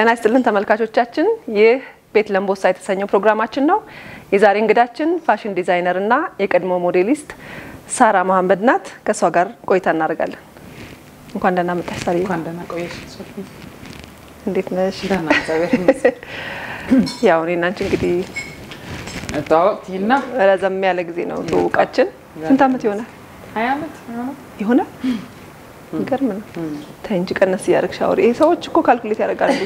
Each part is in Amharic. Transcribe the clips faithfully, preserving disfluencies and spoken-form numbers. ጤና ይስጥልን ተመልካቾቻችን ይህ ቤት ለምቦሳ የተሰኘው ፕሮግራማችን ነው። የዛሬ እንግዳችን ፋሽን ዲዛይነር እና የቀድሞ ሞዴሊስት ሳራ መሐመድ ናት። ከሷ ጋር ቆይታ እናደርጋለን። እንኳን ደህና መጣሽ ሳራ። እንኳን ደህና ቆየሽ ሶፊ። እንዴት ነሽ? ደህና ታበሽኝ። ያው እኔና አንቺ እንግዲህ ተዋወቅንና ረዘም ያለ ጊዜ ነው ተዋወቃችን። ስንት አመት ይሆናል? ሃያ አመት ይሆናል። ገርመን ታንጂ ቀነስ ያርክ ሻወር ይሄ ሰዎች እኮ ካልኩሌት ያደርጋሉ።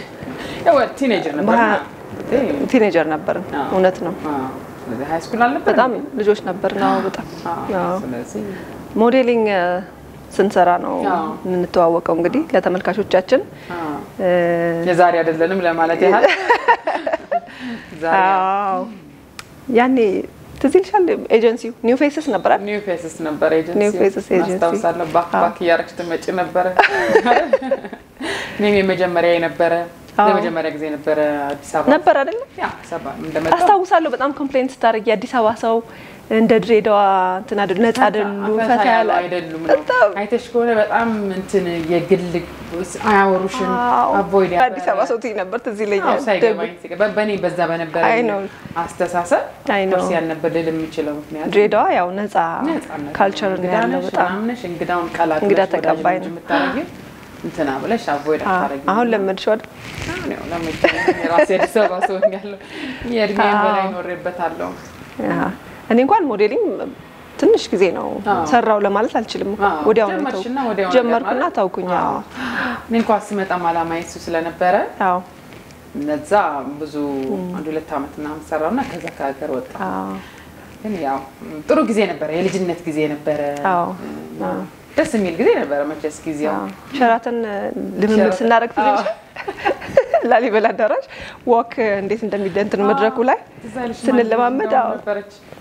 ያው ቲኔጀር ነበር ቲኔጀር ነበር እውነት ነው። ስለዚህ ሃይ ስኩል አልነበረ በጣም ልጆች ነበር ነው በጣም። ስለዚህ ሞዴሊንግ ስንሰራ ነው እንተዋወቀው እንግዲህ ለተመልካቾቻችን የዛሬ አይደለንም ለማለት ያህል ዛሬ ያኔ تزيلشال ايجنسي نيو فيسس نبره نيو فيسس نبره ايجنسي نيو فيسس ايجنسي استوصلنا باك باك ياركش تمشي نبره نيمي مجمريا نبره ለመጀመሪያ ጊዜ ነበር አዲስ አበባ ነበር አይደል? ያ አዲስ አበባ እንደመጣ አስተውሳለሁ። በጣም ኮምፕሌንት ታደርጊ አዲስ አበባ ሰው እንደ ድሬዳዋ እንትን አይደል ነፃ አይደሉ ፈታ ያለ አይደሉም ነው። አይተሽ ከሆነ በጣም እንትን የግል አያወሩሽን አቮይድ ያለ አዲስ አበባ ሰው ትይ ነበር ትዝ ይለኛል። በኔ በዛ በነበረ አስተሳሰብ ፖርስ ያልነበረል የሚችለው ምክንያት ድሬዳዋ ያው ነፃ ካልቸር ያለው በጣም ነሽ እንግዳውን ቃላት እንግዳ ተቀባይ ነው የምታረጊው እንትና ብለሽ አቮይድ አታረጊ። አሁን ለምንድነው አይደል? ነው ለምንድነው የራሴ ሰባ ሰው ያለው የድሜን በላይ ኖርበታለሁ። አሃ እኔ እንኳን ሞዴሊንግ ትንሽ ጊዜ ነው ሰራው ለማለት አልችልም እኮ ወዲያው ነው ጀመርኩና ታውኩኝ። አዎ እኔ እንኳን ስመጣ ማላማይሱ ስለነበረ አዎ ነዛ ብዙ አንድ ሁለት አመት ምናምን ሰራውና ከዛ ከሀገር ወጣ። አዎ ግን ያው ጥሩ ጊዜ ነበር የልጅነት ጊዜ ነበር። አዎ ደስ የሚል ጊዜ ነበር መቼስ ጊዜው። ሸራተን ልምምድ ስናደርግ ትንሽ ላሊበላ ዳራሽ ወክ እንዴት እንደሚደንትን መድረኩ ላይ ስንለማመድ አው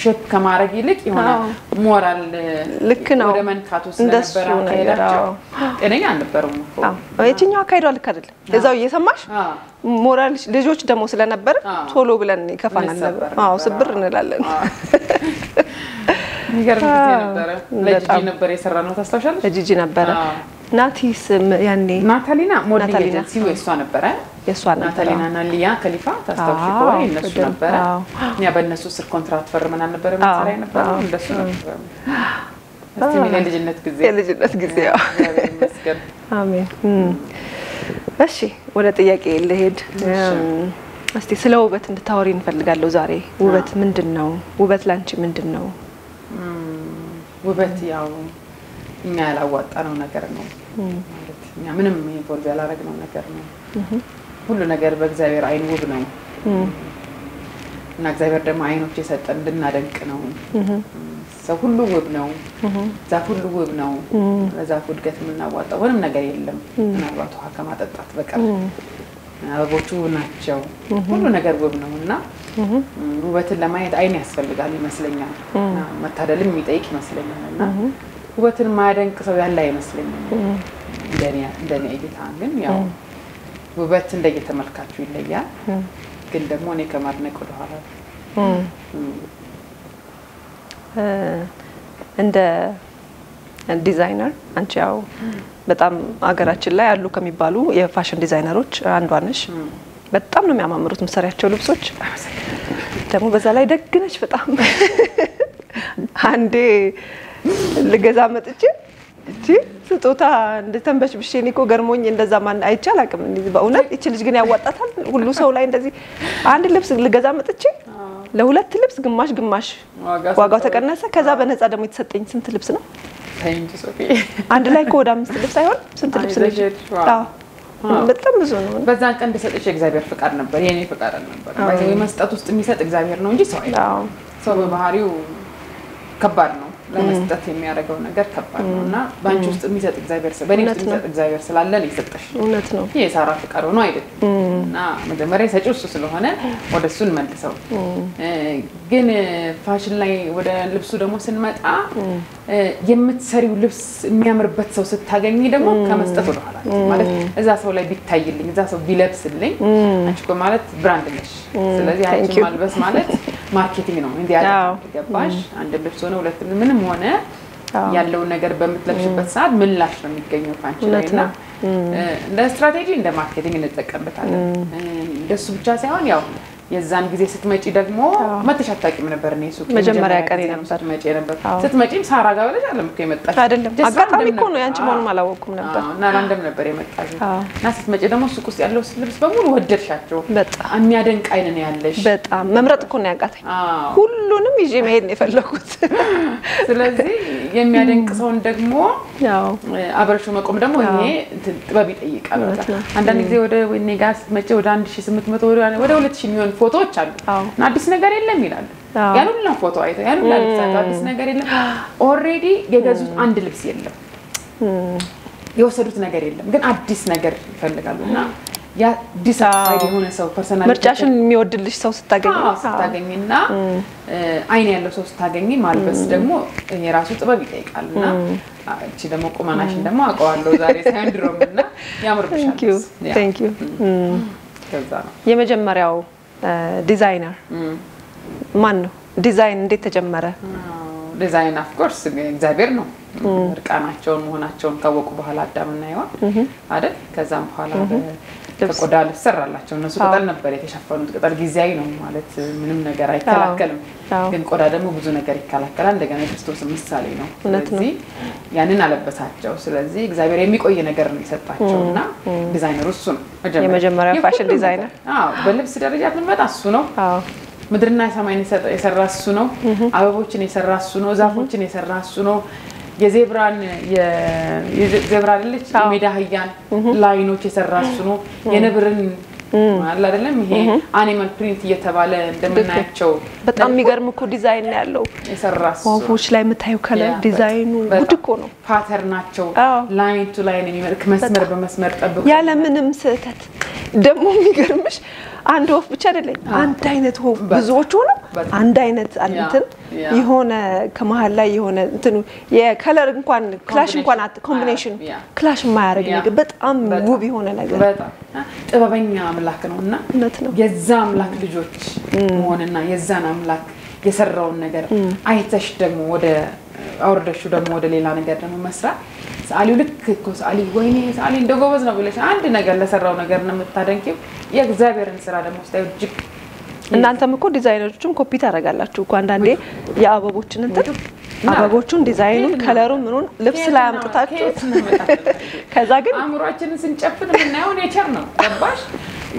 ሼፕ ከማረግ ይልቅ ይሆነ ሞራል ልክ ነው ወደ መንካቱ ስለነበረ አይደለም እኔኛ ነበርኩ አዎ እቺኛው አካሄዱ ልክ አይደለም እዛው እየሰማሽ ሞራል ልጆች ደሞ ስለነበረ ቶሎ ብለን ይከፋናል ነበር። አዎ ስብር እንላለን። ይገርም ነበር ለጂጂ ነበር የሰራነው ታስታውሻለሽ? ለጂጂ ነበር ናቲስ ያኔ ናታሊና ሞዴሊንግ ሲወስቷ ነበር የሷ ናታሊና ናሊያ ከሊፋ ታስታውሽኮ እነሱ ነበር። እኛ በእነሱ ስር ኮንትራክት ፈርመናል ነበር መሰራይ ነበር እንደሱ ነበር። እስቲ ምን ልጅነት ጊዜ ልጅነት ጊዜ ያው መስከረ አሜን። እሺ ወደ ጥያቄ ልሄድ። እስቲ ስለ ውበት እንድታወሪ እንፈልጋለሁ ዛሬ። ውበት ምንድነው? ውበት ላንቺ ምንድነው? ውበት ያው እኛ ያላወጣነው ነገር ነው ማለት እኛ ምንም ኢንቮልቭ ያላረግነው ነገር ነው። ሁሉ ነገር በእግዚአብሔር አይን ውብ ነው እና እግዚአብሔር ደግሞ አይኖች የሰጠን እንድናደንቅ ነው። ሰው ሁሉ ውብ ነው። ዛፍ ሁሉ ውብ ነው። ዛፍ ውድቀት ምናዋጣው ምንም ነገር የለም ምናልባት ውሃ ከማጠጣት በቀር። አበቦቹ ናቸው ሁሉ ነገር ውብ ነውና ውበትን ለማየት አይን ያስፈልጋል ይመስለኛል። መታደልም የሚጠይቅ ይመስለኛልና ውበትን ማደንቅ ሰው ያለ አይመስለኝም እንደኔ እንደኔ እይታ። ግን ያው ውበት እንደየተመልካቹ ይለያል። ግን ደግሞ እኔ ከማድነቅ ወደ ኋላ እንደ ዲዛይነር አንቺ ያው በጣም አገራችን ላይ ያሉ ከሚባሉ የፋሽን ዲዛይነሮች አንዷ ነሽ። በጣም ነው የሚያማምሩት መስሪያቸው ልብሶች። ደግሞ በዛ ላይ ደግ ነሽ በጣም። አንዴ ለገዛ መጥቼ እቺ ስጦታ እንደተንበሽብሽ ኒኮ ገርሞኝ እንደዛ ማን አይቻል አቅም እንዴ በእውነት እቺ ልጅ ግን ያዋጣታል ሁሉ ሰው ላይ እንደዚህ አንድ ልብስ ለገዛ መጥቼ ለሁለት ልብስ ግማሽ ግማሽ ዋጋው ተቀነሰ። ከዛ በነፃ ደግሞ የተሰጠኝ ስንት ልብስ ነው? ታይንጂ ሶፊ አንድ ላይ ኮዳ አምስት ልብስ አይሆን ስንት ልብስ ልጅ? አዎ በጣም ብዙ ነው። በዛን ቀን እንደሰጠሽ እግዚአብሔር ፍቃድ ነበር የኔ ፍቃድ ነበር። ባይዘው የመስጠት ውስጥ የሚሰጥ እግዚአብሔር ነው እንጂ ሰው አይደለም። ሰው በባህሪው ከባድ ነው ለመስጠትም ያረጋው ነገር ተባለ ነውና ባንቺ ውስጥ የሚሰጥ እግዚአብሔር ሰለ በእኔ ውስጥ የሚሰጥ እግዚአብሔር ሰለ አለ ሊሰጥሽ እውነት ነው የሳራ ፍቃድ ነው አይደልና መጀመሪያ ሰጪው እሱ ስለሆነ ወደሱን መልሰው ግን ፋሽን ላይ ወደ ልብሱ ደግሞ ስንመጣ የምትሰሪው ልብስ የሚያምርበት ሰው ስታገኝ ደግሞ ከመስጠት ወደ ኋላ ማለት እዛ ሰው ላይ ቢታይልኝ እዛ ሰው ቢለብስልኝ አንቺ እኮ ማለት ብራንድ ነሽ ስለዚህ አንቺ ማልበስ ማለት ማርኬቲንግ ነው እንዴ ያገባሽ አንድ ልብስ ነው ሁለት ምን ሆነ ያለው ነገር በመጥለፍሽበት ሰዓት ምላሽ ነው የሚገኘው ፋንቺ ላይና እንደ ስትራቴጂ እንደ ማርኬቲንግ እንጠቀምበታለን እንደሱ ብቻ ሳይሆን ያው የዛን ጊዜ ስትመጪ ደግሞ መተሻታቂም ነበር ነው እሱ መጀመሪያ ቀሪ ነበር መጪ ነበር ስትመጪም ሳራ ጋር ብለሽ አለም እኮ የመጣሽ አይደለም አጋጣሚ እኮ ነው ያንቺ ማንም አላወኩም ነበር እና ራንደም ነበር የመጣሽ እና ስትመጪ ደግሞ ሱቅ ውስጥ ያለው ልብስ በሙሉ ወደድሻቸው በጣም የሚያደንቅ አይን ነው ያለሽ በጣም መምረጥ እኮ ነው ያቃተኝ ሁሉንም ይዤ መሄድ ነው የፈለኩት ስለዚህ የሚያደንቅ ሰውን ደግሞ ያው አብረሽ መቆም ደግሞ ይሄ ጥበብ ይጠይቃል አንዳንድ ጊዜ ወደ ወኔ ጋር ስትመጪ ወደ አንድ ሺህ ስምንት መቶ ወደ ሁለት ሺህ የሚሆን ፎቶዎች አሉ እና አዲስ ነገር የለም ይላል ያሉና ፎቶ አይቶ ያሉና አዲስ ነገር የለም ኦሬዲ የገዙት አንድ ልብስ የለም የወሰዱት ነገር የለም ግን አዲስ ነገር ይፈልጋሉና ያ ዲሳይድ የሆነ ሰው ፐርሰናል ምርጫሽን የሚወድልሽ ሰው ስታገኝ ስታገኝና አይን ያለው ሰው ስታገኝ ማልበስ ደግሞ የራሱ ጥበብ ይጠይቃልና እቺ ደግሞ ቆማናሽን ደግሞ አቀዋለሁ ዛሬ ሳይንድሮምና ያምርብሻል ቴንክ ዩ ቴንክ ዩ የመጀመሪያው ዲዛይነር ማን ነው ዲዛይን እንዴት ተጀመረ ዲዛይን ኦፍ ኮርስ እግዚአብሔር ነው እርቃናቸውን መሆናቸውን ታወቁ በኋላ አዳምና ይዋል አይደል ከዛም በኋላ ተቆዳል ሰራላቸው እነሱ ቆዳል ነበር የተሻፈኑት ቆዳል ግዚያይ ነው ማለት ምንም ነገር አይከላከልም ግን ቆዳ ደግሞ ብዙ ነገር ይከላከላል እንደገና ክርስቶስ ምሳሌ ነው ስለዚህ ያንን አለበሳቸው ስለዚህ እግዚአብሔር የሚቆይ ነገር ነው ይሰጣቸውና ዲዛይነር እሱ ነው የመጀመሪያ ፋሽን ዲዛይነር አዎ በልብስ ደረጃ ብንመጣ እሱ ነው አዎ ምድርና ሰማይን የሰራሱ ነው አበቦችን የሰራሱ ነው ዛፎችን የሰራሱ ነው የዜብራን የዜብራ ልጅ ሜዳ ህያን ላይኖች የሰራሱ ነው የነብርን ማለት አይደለም ይሄ አኒማል ፕሪንት እየተባለ እንደምናያቸው በጣም የሚገርም እኮ ዲዛይን ያለው የሰራሱ ወፎች ላይ መታየው ከለ ዲዛይኑ ውድቆ ነው ፓተርናቸው ላይን ቱ ላይን የሚመርክ መስመር በመስመር ተጠብቆ ያለ ምንም ስህተት ደግሞ የሚገርምሽ አንድ ወፍ ብቻ አይደለም አንድ አይነት ወፍ ብዙዎች ሆነ አንድ አይነት አንተን የሆነ ከመሃል ላይ የሆነ እንትኑ የከለር እንኳን ክላሽ እንኳን ኮምቢኔሽን ክላሽ ማያረግ ነገር በጣም ውብ የሆነ ነገር በጣም ጥበበኛ አምላክ ነውና እነት ነው የዛ አምላክ ልጆች መሆንና የዛን አምላክ የሰራውን ነገር አይተሽ ደግሞ ወደ አውርደሽ ደግሞ ወደ ሌላ ነገር ደግሞ መስራት ሳሊው ልክ እኮ ሳሊ ወይኔ ሳሊ እንደጎበዝ ነው ብለሽ አንድ ነገር ለሰራው ነገር ነው የምታደንቂው የእግዚአብሔርን ስራ ደግሞ ስታዩ እጅግ እናንተም እኮ ዲዛይነሮችም ኮፒ ታረጋላችሁ እኮ አንዳንዴ ያአበቦችን እንት አበቦቹን ዲዛይኑን ከለሩን ምኑን ልብስ ላይ አምጥታችሁ ከዛ ግን አምሮአችንን ስንጨፍን ምናየው ኔቸር ነው ገባሽ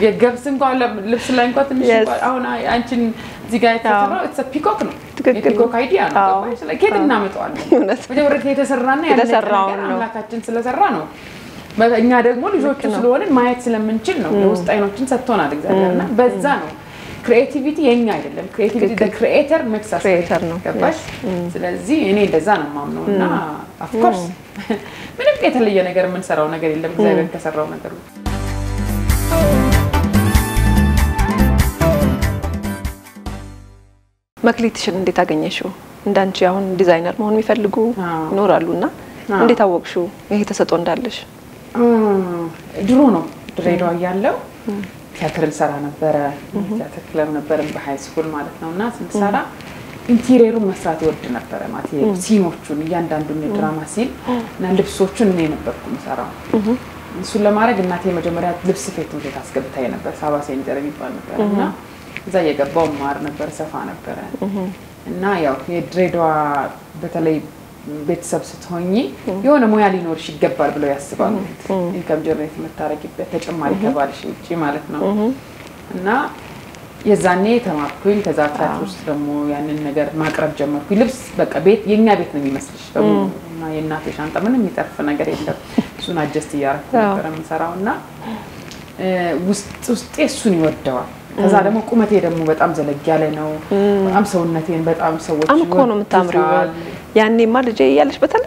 የገብስ እንኳን ልብስ ላይ እንኳን ትንሽ አሁን አንቺን ዚጋ የተሰራው ኢትስ አ ፒኮክ ነው ፒኮክ አይዲያ ነው ገባሽ ላይ ከየትና መጣዋል እውነት ወጀብረት የተሰራና ያለሰራውን አምላካችን ስለሰራ ነው እኛ ደግሞ ልጆቹ ስለሆነ ማየት ስለምንችል ነው ለውስጥ አይኖችን ሰጥቶናል እግዚአብሔርና በዛ ነው creativity የኛ አይደለም creativity the creator makes us creator ነው ገባሽ ስለዚህ እኔ እንደዛ ነው ማምነውና of course ምንም የተለየ ነገር ምን ሰራው ነገር የለም እግዚአብሔር ከሰራው ነገር መክሊትሽን እንዴት አገኘሽው እንዳንቺ አሁን ዲዛይነር መሆን የሚፈልጉ ኖራሉና እንዴት አወቅሽው ይሄ ተሰጦ እንዳለሽ ድሮ ነው ድሬዳዋ ያለው ቲያትር ሰራ ነበር ቲያትር ክለብ ነበር በሃይ ስኩል ማለት ነውና ስንሰራ ኢንቴሪየሩ መስራት ወድ ነበር ማለት ሲኖቹን እያንዳንዱን ድራማ ሲል እና ልብሶቹን እኔ ነበርኩ መስራው እሱ ለማረግ እናቴ መጀመሪያ ልብስ ፌት ውስጥ አስገብታየ ነበር ሳባ ሴንተር የሚባል ነበርና እዛ የገባው ማር ነበር ሰፋ ነበር እና ያው የድሬዳዋ በተለይ ቤተሰብ ስትሆኚ የሆነ ሙያ ሊኖርሽ ይገባል ብለው ያስባሉ ኢንካም ጀነሬት መታረቂበት ተጨማሪ ከባልሽ እጪ ማለት ነው እና የዛኔ ተማርኩኝ ከዛ ታክስ ደግሞ ያንን ነገር ማቅረብ ጀመርኩ ልብስ በቃ ቤት የኛ ቤት ነው የሚመስልሽ እና የእናቴ ሻንጣ ምንም የሚጠፍ ነገር የለም እሱን አጀስት ያረኩ ነበር መሰራውና ውስጥ ውስጥ እሱን ይወደዋል ከዛ ደግሞ ቁመቴ ደግሞ በጣም ዘለግ ያለ ነው በጣም ሰውነቴን በጣም ሰዎች ነው አምኮ ነው መታምሪው يعني ما لجي يالش بتل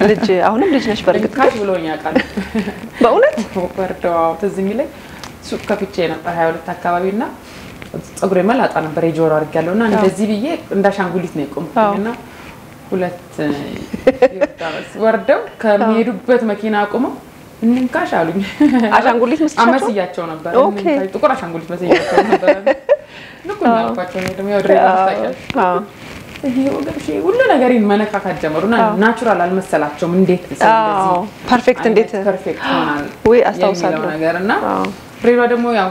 لجي أهون لجي نشبر قد كاش بلونيا كان بقولت وبرضو تزميلي سوق كابتشينا هاول تكابينا أقول ما لا أنا بريجور أرجعله أنا نجذبيه نداش أنقولت نيكم هنا قلت وردو كميرو بيت ماكينة أقومه إنهم كاش علوني عشان قولت مسجون أما سيجاتشون أبدا أوكي تقول عشان قولت مسجاتشون أبدا نقول ما فاتشون يدمي أرجع آه هي وقف شيء ولا نقارن ما نكحت جمرنا ناتشورال المسألة جمن ديت آه perfect ديت perfect وي أستوصل نقارنا بريرو دمو يا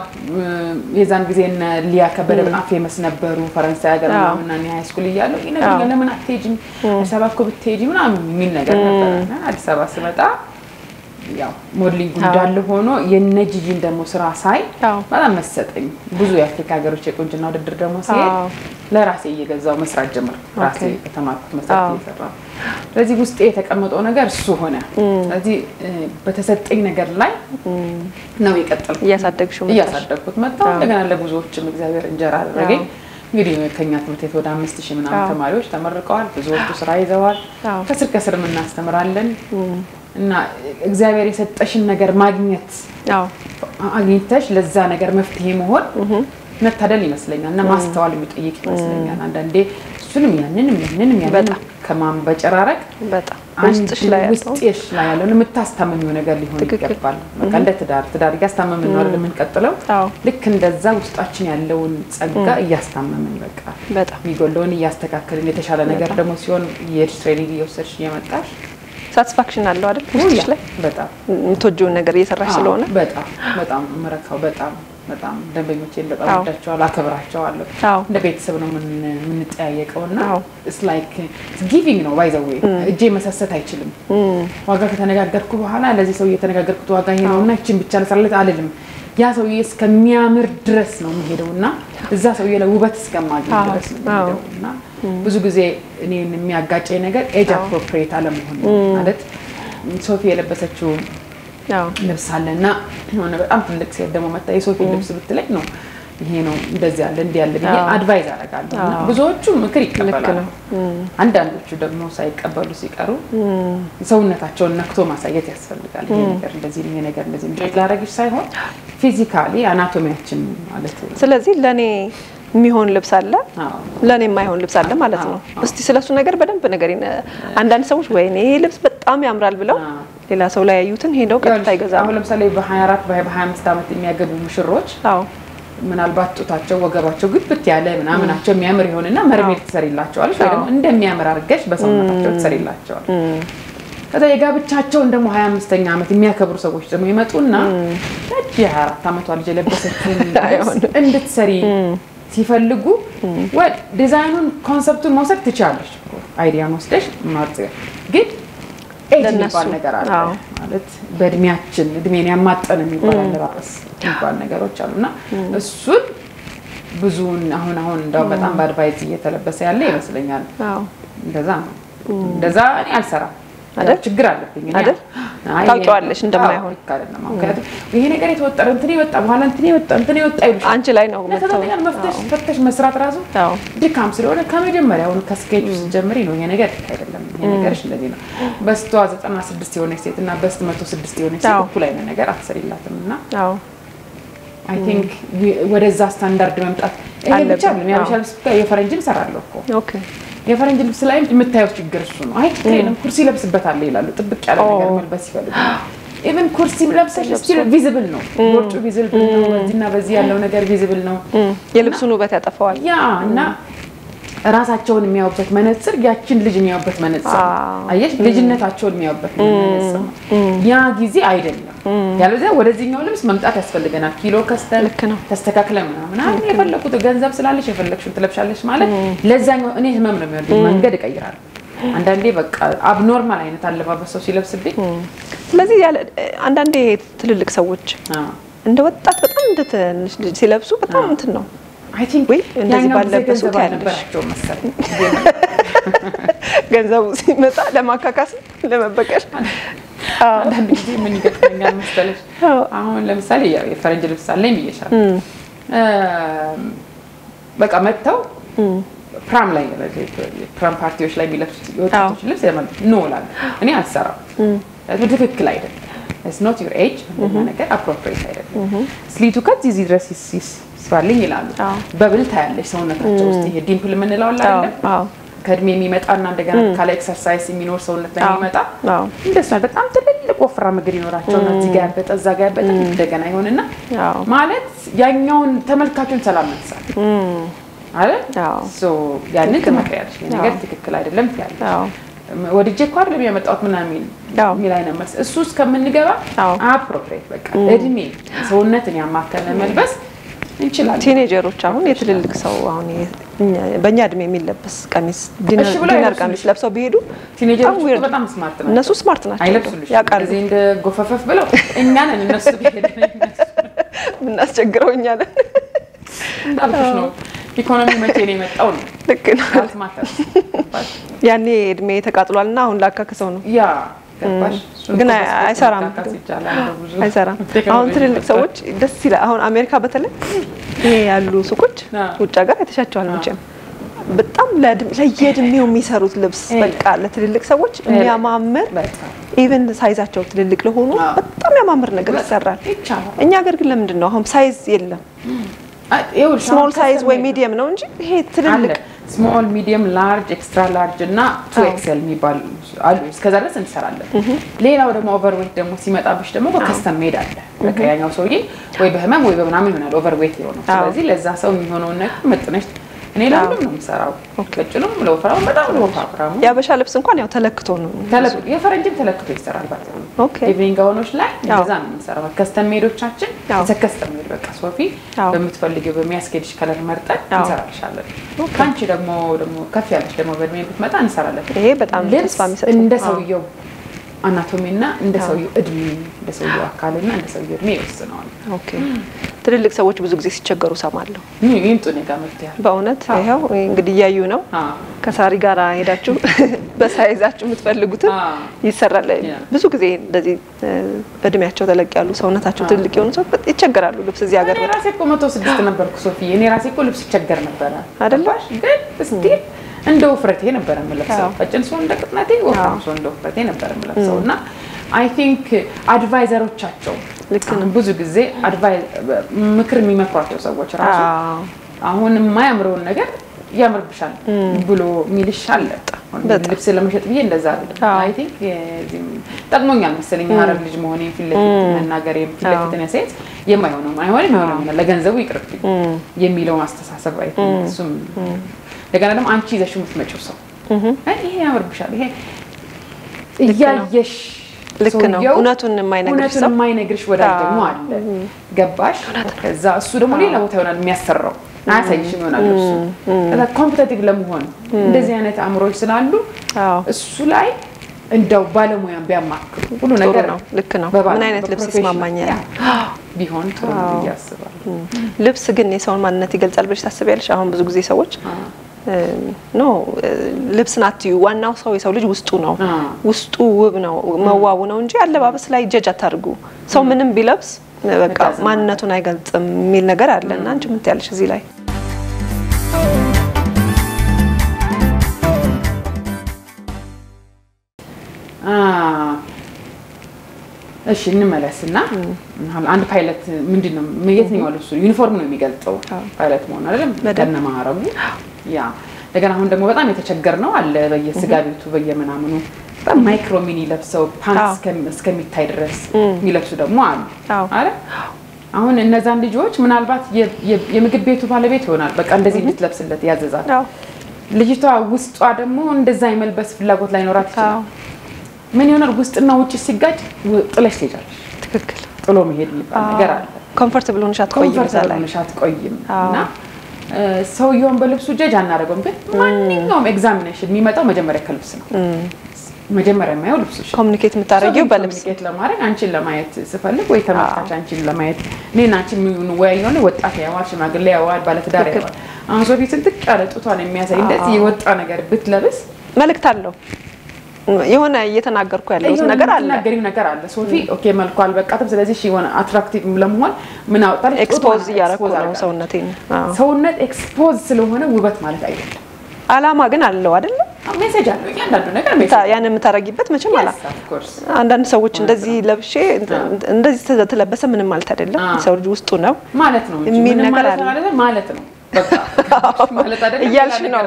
يزان بزين ليا كبر عفية مسنبر وفرنسا قرنا من نهاية سكولية لو إنا قلنا من أحتاجين سببكم بتحتاجين ونا مين قرنا على سبب سمتا يا مورلي قدال هونو ينجي جلدا مسرع ساي ماذا مستقيم بزوج أفريقيا قروش يكون جنود الدرجة مسير لا رأسي يجزا مسرع جمر رأسي تمام مسرع تيسرا لذي قلت إيه تك أمد أنا قرص هنا لذي بتسدقين قرلاي نوي كتر يا صدق شو يا صدق كنت متى لكن أنا لبزوج جمر زاير إنجرا رجع قريبا كنيات متيت وده مستشي من عام تماريش تمر قال بزوج بسرعة زوال كسر كسر من الناس تمران لين نا إجزاء ريست أشين نجار ماجنت أو أجنتش لزا نجار مفتيه مهور نتهذا لي مثلاً أنا ما استوعب بتأييك مثلاً أنا عندي سلمي أنا نمي نمي بدأ كمان بجرارك بدأ مش لا مستيش لا لأنه متأستم منو نجار اللي هون كبار مكانه تدار تدار يستم منو ولا من كتلو لكن لزا مستأشين اللون سجّا يستم منو كبار بيقولون يستكاكرين يتشارن نجار دموسيون يشتري يوصل شيء متأش satisfaction على الوارد مش لي بدأ متوجون نجاري سرّح سلونه بدأ بدأ مركّه بدأ بدأ دبي متين بدأ بدأ شو على كبره شو على دبي تسبنا من من تأييك أولنا it's like giving no by the way جي مساس تايشلم واقعك تناجر قرقو بحاله لازم سوي تناجر قرقو واقعين أولنا كم بتشال سرّلت عليهم يا سوي سكم يامر درس نوم هيدونا إذا سوي لو بس كم ما درس هيدونا ብዙ ጊዜ እኔ የሚያጋጨኝ ነገር ኤጅ አፕሮፕሪየት አለመሆን ማለት ሶፊ የለበሰችው ያው ልብስ አለና ሆነ በጣም ትልቅ ሴት ደግሞ መጣ የሶፊ ልብስ ብትለኝ ነው ይሄ ነው እንደዚህ ያለ እንዲህ ያለ ብዬ አድቫይዝ አደርጋለሁ ብዙዎቹ ምክር ይቀበላሉ አንዳንዶቹ ደግሞ ሳይቀበሉ ሲቀሩ ሰውነታቸውን ነክቶ ማሳየት ያስፈልጋል ይሄ ነገር እንደዚህ ነው ነገር እንደዚህ ነው ላረጋግጥ ሳይሆን ፊዚካሊ አናቶሚያችን ማለት ስለዚህ ለኔ ميهون لبس على لا نيم مايهون لبس على ما لازمه بس تسلسل نجار بدن بنجارين عندنا سويش ويني لبس بتأمي عمرال بلو للا سولا يوتن هيدو كتاي جزاء أول لبس على بحيرات بحير بحير مستعمل تمية جبو مشروج من البات وتعشى وجبات وجب بتياله من عمنا عشى ميامر هون إننا مرمي تسري الله شوال شوي لما عندنا ميامر أرجش بس عمنا تعشى تسري الله شوال هذا يجاب تعشى عندنا محيا مستعمل تمية كبر سويش تمية ما تقولنا تجارة تامت على جلب بس عند تسري تفلقوا وديزاينون كونسبتون موسك تشالش ايديا موسك مارتي جد ايدي نبال نجار عالي مالت بدمياتشن دميني امات انا ميبال نراس ميبال نجارو تشالونا السود بزون هون هون دو بتام باربايتي يتلبس يالي مسلنيال دزان دزان يالسرا هذا ችግር አለብኝ እኛ ታውቂዋለሽ እንደማይሆን ይካልና ማለት ይሄ ነገር የተወጠረ እንትኔ ወጣ በኋላ እንትኔ ወጣ እንትኔ ወጣ ይልሽ አንቺ ላይ ነው መተው መፍተሽ ፈተሽ መስራት ራሱ ድካም ስለሆነ ከመጀመሪያው ከስኬጁ ጀምሪ ነው ይሄ ነገር አይደለም ይሄ ነገርሽ ለዚህ ነው በስቷ ዘጠና ስድስት የሆነ ሴት እና በስት መቶ ስድስት የሆነ ሴት እኩል አይነት ነገር አትሰሪላትምና አዎ I think ወደዛ ስታንዳርድ መምጣት ይሄ ብቻ ነው የሚያሻል ስታ የፈረንጅም ሰራለሁ እኮ ኦኬ يا فرنجي لبس لايم متايوش يقرصونه هاي كتير كرسي لبس بتعلي له طبق على غير ملبس يفلو إيفن كرسي لبسه يصير فيزبل نو ورد فيزبل نو ودينا بزيا لو نجار فيزبل نو يلبسونه بتعطفوا يا نا راسات شون مياه بتت منتصر يا كين لجنيا بتت منتصر أيش لجنة تشون مياه بتت منتصر يا جزي عيدنا يا لو زي ولا زي نقول بس ممتاز أسفل لجنا كيلو كستل تستكاكلمنا من عم يفلك وتجنزب سلالش يفلك شو تلبش علش ماله لازم إنه ما من ميردي ما نقدر كيرار عندنا ليه بق أب نورمال يعني تعلبه بس وشيل بس بيه لازم يا عندنا ليه تللك سوتش عنده وقت بتأمن ده شيل بسوا بتأمن تنو I think we يعني نبغى نسوي كذا شو مثلاً جنزة مثلاً لما كاكس لما بكش هذا بيجي مني كتير مثلاً عون لمثالي يا فرنجي لمثالي ميشان بقى متى برام لاي برام بارتيوش لاي بيلبس لبس يا مدري نو لا أنا على السرعة بدك كلايدر it's not your age أنا كده appropriate لايدر سليتو كات زي دراسي سيس سوالين يلعبوا بابل تعلش سوونا كاتشوستي هدين كل من لا ولا كرمي ميمت أنا عندك أنا كلا exercise مينور سوونا تاني ميمتا بس نبت أم تبل وفرام قرينو راتشونا تجابت الزجاجة عندك أنا هوننا مالت يعني يوم تمل كاتون سلامة صار عارف؟ so يعني أنت ما كيرش يعني قلت لك كلاير لم كيرش ورجع قارب يوم تقط من عميل ميلاينا بس السوس كم من جبا appropriate بقى إدمي سوونا تاني عم أتكلم بس تينيجروش هون يتللك سو هوني بني آدمي ميلبس قميص دينار قميص لابسوا بيدو تينيجروش بتام سمارت الناس سمارت ناس يا قال زين ده غففف بلو ان انا الناس بيد الناس تشجروني انا عارف شنو ኢኮኖሚ መቼ ነው የመጣው ነው ልክ ነው አልማታስ ያኔ እድሜ ተቃጥሏልና አሁን ላካከሰው ነው ያ ግን አይሰራም አይሰራም አሁን ትልልቅ ሰዎች ደስ ይላል አሁን አሜሪካ በተለይ ይሄ ያሉ ሱቆች ውጭ ሀገር የተሻቸዋል መቼም በጣም ለየድሜው የሚሰሩት ልብስ በቃ ለትልልቅ ሰዎች የሚያማምር ኢቭን ሳይዛቸው ትልልቅ ለሆኑ በጣም ያማምር ነገር ይሰራል እኛ ሀገር ግን ለምንድን ነው አሁን ሳይዝ የለም small size way medium ነው እንጂ ይሄ ትልልቅ small medium large extra large እና two X L የሚባል አሉ እስከዛ ድረስ እንሰራለን ሌላው ደግሞ ኦቨርዌት ደግሞ ሲመጣብሽ ደግሞ በከስተም ሜድ አለ በቃ ያኛው ሰውዬ ወይ በህመም ወይ በምናምን ይሆናል ኦቨርዌት ይሆናል ስለዚህ ለዛ ሰው የሚሆነውን ነገር መጥነሽ እኔ ለሁሉም ነው የምሰራው ከጭሉም ለወፍራው በጣም ለወፍራው ያበሻ ልብስ እንኳን ያው ተለክቶ ነው ተለክቶ የፈረንጅም ተለክቶ ይሰራል ባትም ኦኬ ኢቭኒንግ አውኖች ላይ እንደዛ ነው የምሰራው ከስተም ሜዶቻችን ተከስተም ሜድ በቃ ሶፊ በሚፈልገው በሚያስኬድሽ ከለር መርጠን እንሰራልሻለን ካንቺ ደግሞ ደግሞ ከፍ ያለሽ ደግሞ በእድሜ ብትመጣ እንሰራለን ይሄ በጣም ተስፋ የሚሰጥ እንደ ሰውየው አናቶሚና እንደ ሰውየው እድሜ እንደ ሰውየው አካልና እንደ ሰውየው እድሜ ይወስነዋል ኦኬ ትልልቅ ሰዎች ብዙ ጊዜ ሲቸገሩ ሰማለሁ ይምጡ ነጋ መጥያል በእውነት ይሄው እንግዲህ ያዩ ነው ከሳሪ ጋር ሄዳችሁ በሳይዛችሁ የምትፈልጉት ይሰራል ብዙ ጊዜ እንደዚህ በእድሜያቸው ተለቅ ያሉ ሰውነታቸው ትልልቅ የሆኑ ሰው ይቸገራሉ ልብስ እዚህ ሀገር ራሴ እኮ one oh six ነበርኩ ሶፊ እኔ ራሴ እኮ ልብስ ይቸገር ነበር አይደል ግን እስቲ እንደው ፍረቴ ነበር የምለብሰው ፈጭን ሰው እንደቅጥናቴ ወፍራም ሰው እንደው ፍረቴ ነበር የምለብሰውና I think advisorዎቻቸው ለከን ብዙ ጊዜ አድቫይስ ምክር የሚመክሯቸው ሰዎች ራሱ አሁን ማያምሩን ነገር ያምርብሻል ብሎ ሚልሻል ልብስ ለመሸጥ ብዬ እንደዛ አይደል አይ ቲንክ ጠቅሞኛል መሰለኝ አረብ ልጅ መሆኔ ፍለፊት መናገር የፍለፊት ነው ሴት የማይሆነው አይሆንም አይሆንም ለገንዘቡ ይቅርብኝ የሚለው አስተሳሰብ አይ ቲንክ እሱም ለጋና ደግሞ አንቺ ይዘሽ የምትመጪው ሰው ይሄ ያምርብሻል ይሄ እያየሽ ልክ ነው እነቱን የማይነግርሽ ሰው የማይነግርሽ ወዳጅ ደግሞ አለ ገባሽ ከዛ እሱ ደግሞ ሌላ ቦታ ይሆናል የሚያሰራው አሳይሽ ይሆናል እሱ አላ ኮምፒቲቲቭ ለመሆን እንደዚህ አይነት አምሮች ስላሉ እሱ ላይ እንደው ባለሙያም ቢያማክሩ ሁሉ ነገር ነው ልክ ነው ምን አይነት ልብስ ይስማማኛል ቢሆን ጥሩ ይያስባል ልብስ ግን የሰውን ማንነት ይገልጻል ብለሽ ታስቢያለሽ አሁን ብዙ ጊዜ ሰዎች ኖ ልብስን አትዩ ዋናው ሰው የሰው ልጅ ውስጡ ነው ውስጡ ውብ ነው መዋቡ ነው እንጂ አለባበስ ላይ ጀጃ ታርጉ ሰው ምንም ቢለብስ በቃ ማንነቱን አይገልጽም የሚል ነገር አለና አንቺ ምን ትያለሽ እዚህ ላይ አአ እሺ እንመለስና አንድ ፓይለት ምንድነው መየት ነው ያለው እሱ ዩኒፎርም ነው የሚገልጠው ፓይለት መሆን አይደለም እንደና ማረቡ ያ ለገና አሁን ደግሞ በጣም የተቸገር ነው አለ በየስጋቢቱ በየመናምኑ በማይክሮ ሚኒ ለብሰው ፓንስ እስከሚታይ ድረስ የሚለብሱ ደግሞ አሉ አይደል አሁን እነዛን ልጆች ምናልባት የምግብ ቤቱ ባለቤት ይሆናል በቃ እንደዚህ ልትለብስለት ያዘዛል ልጅቷ ውስጧ ደግሞ እንደዛ ይመልበስ ፍላጎት ላይ ኖራት ይችላል ምን ይሆናል ውስጥና ውጪ ሲጋጭ ጥለሽ ትሄጃለሽ ትክክል ጥሎ መሄድ ይባል ነገር አለ ኮምፎርታብል ሆነሻት ቆይም ኮምፎርታብል ሆነሻት ቆይም እና ሰው ይሁን በልብሱ ጀጅ አናረገም ግን ማንኛውም ኤግዛሚኔሽን የሚመጣው መጀመሪያ ከልብስ ነው መጀመሪያ ማየው ልብስሽ ኮሙኒኬት የምታረጊው በልብስ ኮሙኒኬት ለማድረግ አንቺን ለማየት ስፈልግ ወይ ተመጣጣጭ አንቺን ለማየት እኔና አንቺ ምን ወይ የሆነ ወጣት ያዋል ሽማግሌ ያዋል ባለትዳር ያዋል አሁን ሶፊ ትልቅ ያለጡቷን የሚያሳይ እንደዚህ የወጣ ነገር ብትለብስ መልክት አለው የሆነ እየተናገርኩ ያለሁት ነገር አለ ነገሪው ነገር አለ ሶፊ ኦኬ መልኩ አልበቃተም ስለዚህ ሺ የሆነ አትራክቲቭ ለመሆን ምን አውጣለሽ ኤክስፖዝ ያረኩ ነው ሰውነቴን ሰውነት ኤክስፖዝ ስለሆነ ውበት ማለት አይደለም ألا ما قلنا اللو هذا مسجان يعني متراجبت ما شو ماله؟ عندنا سويتش ندزي لبشي ندزي هذا تلبسه من المالت هذا سوي جوستونه مالتنا من المالت مالتنا مالتنا يال شنو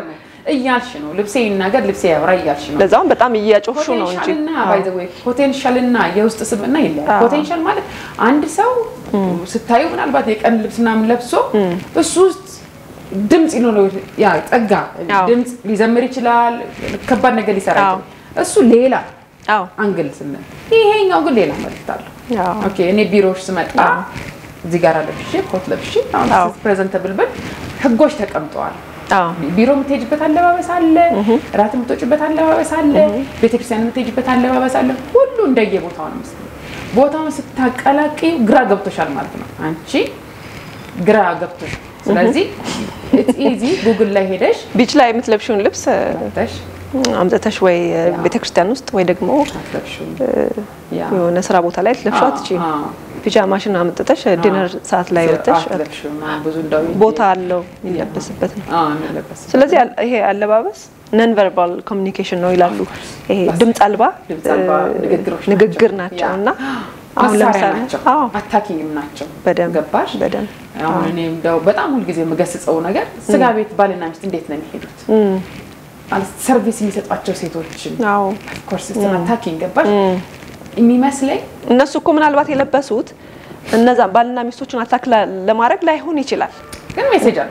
يال شنو لبسينا قد لبسيه وريال شنو لازم بتعمل يجوا شنو شالنا باي ذا ويك potentialنا يوستسبنا إلا potential ماله عند سو ستايو من البعض هيك أنا لبسنا من لبسه بسوست دمت إنه لو يا تأجع دمت لزمري خلال كبرنا قلي سرعة السو ليلة أنقل سنة هي هي نقول ليلة ما تطلع أوكي نبيروش سمعت آه زيجارة لبشي كوت لبشي أنا سبريزنت بالبر حقوش تك أمطار بيرو متجبت على لبا بس على رات متجبت على لبا بس على بيتكسان متجبت على لبا بس على كله ندعي بوتان مسلم بوتان مسلم تك على كي غرقة بتشال مالتنا أنتي غرقة بتش لذي it's easy جوجل لا هيدش بيج لا متلبشون لبس عمتش عمتش شوي بتكشتان وسط ويدقمو يونا سرا بوتالات لبشات شيء بيجامة شنو عمتش دينر ساعات لا يوتش بوتالو يلبس بتن so لذي هي اللباس non verbal communication نو يلالو دمت ألبا نقدرنا تجاونا مسارنا تجاو أتاكيم ناتجو بدم جباش بدم أنا بدو بتعمل جزء مقصص أو نجار سجابيت بالنا مش تنديتنا نهيدوت على سيرفيس ميسات أتجوسي توتشين كورس سنا تاكين جباش إني مثلي الناس كم من الوقت يلبسوت النزام بالنا ميسوتشون أتاكلا لما رجلا يهوني يشيلال كن مسجال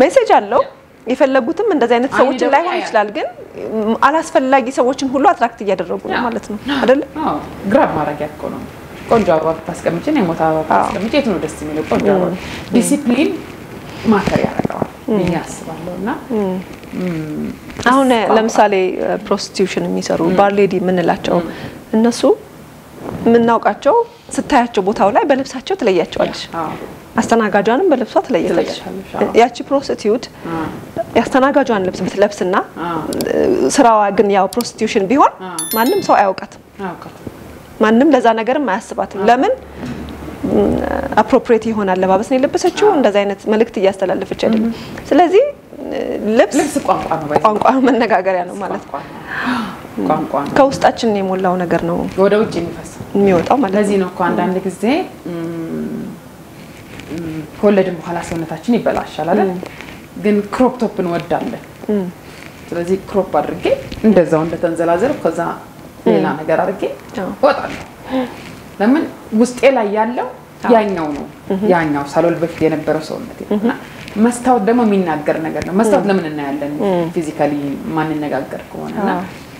مسجال لو يفلبوتم من دزاينت سوتش لا يهوني يشيلال كن على سفلاجي سوتشن هلو أتركت يجربون مالتنا هذا آه غراب ما رجع كونو كونجابا بس كم تجيني متابعة بس كم تجيتون درستي منو كونجابا discipline ما كريه ركوا مياس والله نا هونه لمسالي prostitution ميسارو بار ليدي من اللاتشو الناسو من ناوك أتشو ستة بوتاو لا بلبس أتشو تلاقي أتشو أستنا جاجان بلبس تلاقي أتشو يأتي prostitute أستنا جاجان لبس بتلبسنا سراوا جنياو prostitution بيوان ما نلمسو أوقات ما نم لازانا غير ما أسبات لمن appropriate هنا اللباس نلبسه شو عند زينة ملكتي يستلا اللي في الشارع سلازي لبس لبس قام قام قام من نجاجر يعني مالت قام قام كوست أشني مولا ونجرناه وده وجيني فس ميوت أو مالت لازينو قام عندك زين كل جم خلاص ونتأشني بلاش على ده كروب توب نودانه سلازي كروب برجع عند زون بتنزل أزر خذا ليلانا جراركي وطال لمن وست إلا يالله يعنونه يعنونه سالو البفتي أنا برسول متي ما استوى دم مين نقدر نقدر ما استوى لمن نعلن فيزيكالي ما ننقدر كون أنا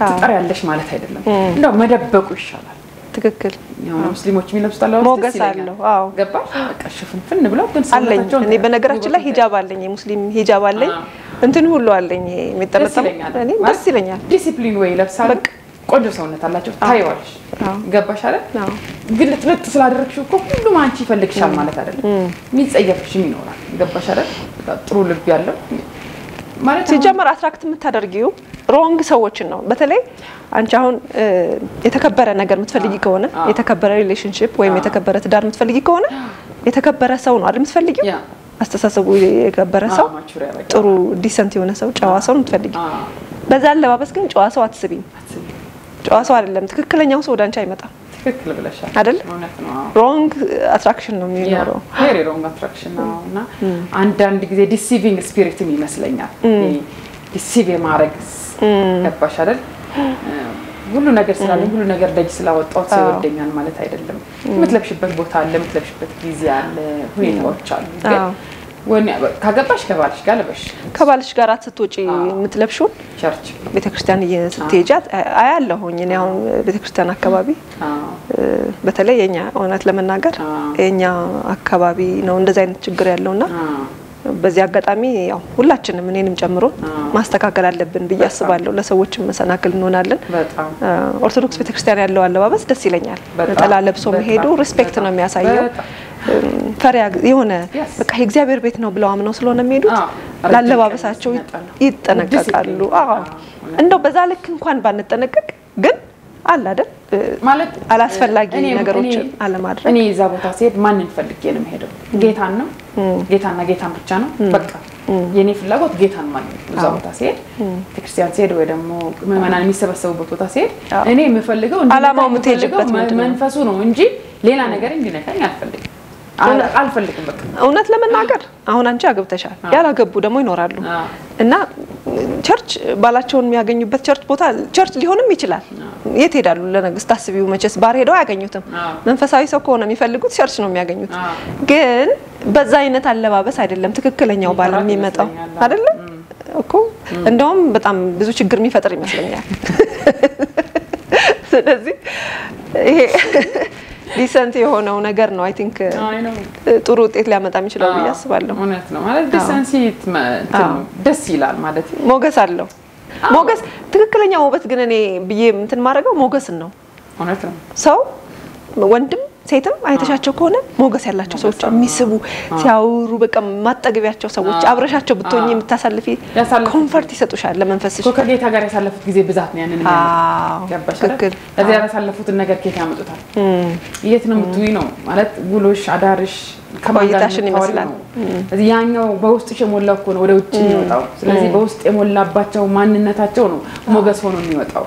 تقرأ ليش ما له تهدلنا لا ما دبكوا إن شاء الله تككل يا مسلمين وش مين لبست الله موجس الله واو جبار أشوفهم فن بلا بكون سلالة جون يعني بنقرأ كله هجاب عليني مسلم هجاب عليني أنتن هو الله عليني مترتب يعني بس ليني discipline way لبسالك قدر سوون تلا شوف هاي ورش جبار شاله قلت له تسلاد رك شو كله ما أنتي فلك شال ما له تهدل ميت أيام شو مين ولا جبار شاله تقول بيالله ሲጀመር አትራክት የምታደርጊው ሮንግ ሰዎችን ነው በተለይ አንቺ አሁን የተከበረ ነገር የምትፈልጊ ከሆነ የተከበረ ሪሌሽንሺፕ ወይ የተከበረ ትዳር የምትፈልጊ ከሆነ የተከበረ ሰው ነው አይደል የምትፈልጊው አስተሳሰቡ የከበረ ሰው ጥሩ ዲሰንት የሆነ ሰው ጨዋ ሰው ነው የምትፈልጊው በዛ አለባበስ ግን ጨዋ ሰው አትስቢም ጨዋ ሰው አይደለም ትክክለኛው ሰው ወደ አንቺ አይመጣም ትክክል ብለሻል አይደል ሮንግ አትራክሽን ነው የሚኖረው ሄሪ ሮንግ አትራክሽን ነውና አንድ አንድ ጊዜ ዲሲቪንግ ስፒሪት የሚመስለኛል ዲሲቪ ማረክስ ገባሽ አይደል ሁሉ ነገር ስላለኝ ሁሉ ነገር ደጅ ስላወጣው ሲወደኛል ማለት አይደለም የምትለብሽበት ቦታ አለ የምትለብሽበት ጊዜ አለ ሁኔታዎች አሉ ግን ወንያ ካገባሽ ከባልሽ ጋር ለበሽ ከባልሽ ጋር አትወጪ የምትለብሽው ቸርች ቤተክርስቲያን እየተተጃት አያለሁኝ እኔ አሁን ቤተክርስቲያን አካባቢ በተለይ የኛ እውነት ለመናገር የኛ አካባቢ ነው እንደዛ አይነት ችግር ያለውና بزي أقدامي يا ولا تشن منين مجمرو ما استكاكل على اللبن بيجس بالله ولا سويت مثلا أكل نونالن أرثوذكس في تكستيان اللو اللو بس دسيلنيال على لبسهم هيدو ريسبكتنا ميا سايو فرق يهونا بكحيك زي بير بيتنا بلو عم نوصلونا ميدو لا اللو بس أشوف يد أنا كقالو آه إنه بزالك كون بنت أنا كق جن على ده مالت على أسفل لاجي نجاروش على مدرك أنا إذا بتصير ما ننفلك يا مهدو جيت عنا جيت عنا جيت عم بتشانو بكرة يعني في اللغة جيت عن ما إذا بتصير تكريسيان سير وده مو من أنا ميسة بس هو بتصير أنا مفلجة على ما متجب بس من فسونه ونجي لين أنا جارين جينا كان يفلج على على فلك بكرة أونات لما نجار أونا نجاك بتشان يلا جبوا ده ما ينورال له إن ቸርች ባላቾን የሚያገኙበት ቸርች ቦታ ቸርች ሊሆንም ይችላል የት ሄዳሉ ለነገስት አስቢው መቼስ ባር ሄደው ያገኙትም መንፈሳዊ ሰው ከሆነ የሚፈልጉት ቸርች ነው የሚያገኙት ግን በዛ አይነት አለባበስ አይደለም ትክክለኛው ባል የሚመጣው አይደለም እኮ እንደውም በጣም ብዙ ችግር የሚፈጥር ይመስለኛል ስለዚህ ይሄ ዲሰንት የሆነው ነገር ነው አይ ቲንክ ጥሩ ውጤት ሊያመጣም ይችላል ብያስባለሁ ማለት ነው ማለት ዲሰንሲት ደስ ይላል ማለት ሞገስ አለው ሞገስ ትክክለኛ ውበት ግን እኔ ብዬ እንትን ማረገው ሞገስ ነው ማለት ነው ሰው ወንድም ሴትም አይተሻቸው ከሆነ ሞገስ ያላቸው ሰዎች የሚስቡ ሲያወሩ በቃ ማጠገቢያቸው ሰዎች አብረሻቸው ብትሆኚ የምታሳልፊ ኮምፎርት ይሰጡሻል ለመንፈስሽ እኮ ከጌታ ጋር ያሳለፉት ጊዜ ብዛት ነው ያንን የሚያደርገው ያባሻል እዚህ ያሳለፉት ነገር ከየት ያመጡታል የት ነው የምትውይ ነው ማለት ጉሎሽ አዳርሽ ከማይታሽን ይመስላል እዚህ ያኛው በውስጥሽ የሞላው እኮ ነው ወደ ውጪ የሚወጣው ስለዚህ በውስጥ የሞላባቸው ማንነታቸው ነው ሞገስ ሆኖ የሚወጣው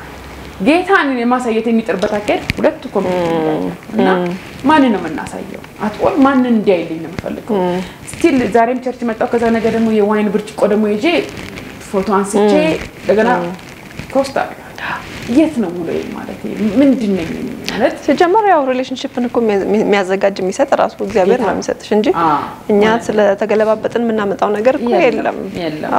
ጌታን የማሳየት የሚጥርበት አከድ ሁለት ኮምፒውተርና ማንንም ነው እናሳየው አጥቆል ማንን እንዲያይልኝ ነው ፈልከው ስቲል ዛሬም ቸርች መጣው ከዛ ነገር ደግሞ የዋይን ብርጭቆ ደግሞ ይዤ ፎቶ አንስቼ ለገና ኮስታ የት ነው ሙሉ ማለት ምንድን ነው ማለት ተጀመረው ሪሌሽንሺፕን እኮ የሚያዘጋጅ የሚሰጥ ራሱ እግዚአብሔር ነው የሚሰጥሽ እንጂ እኛ ስለ ተገለባበጥን ምናመጣው ነገር እኮ የለም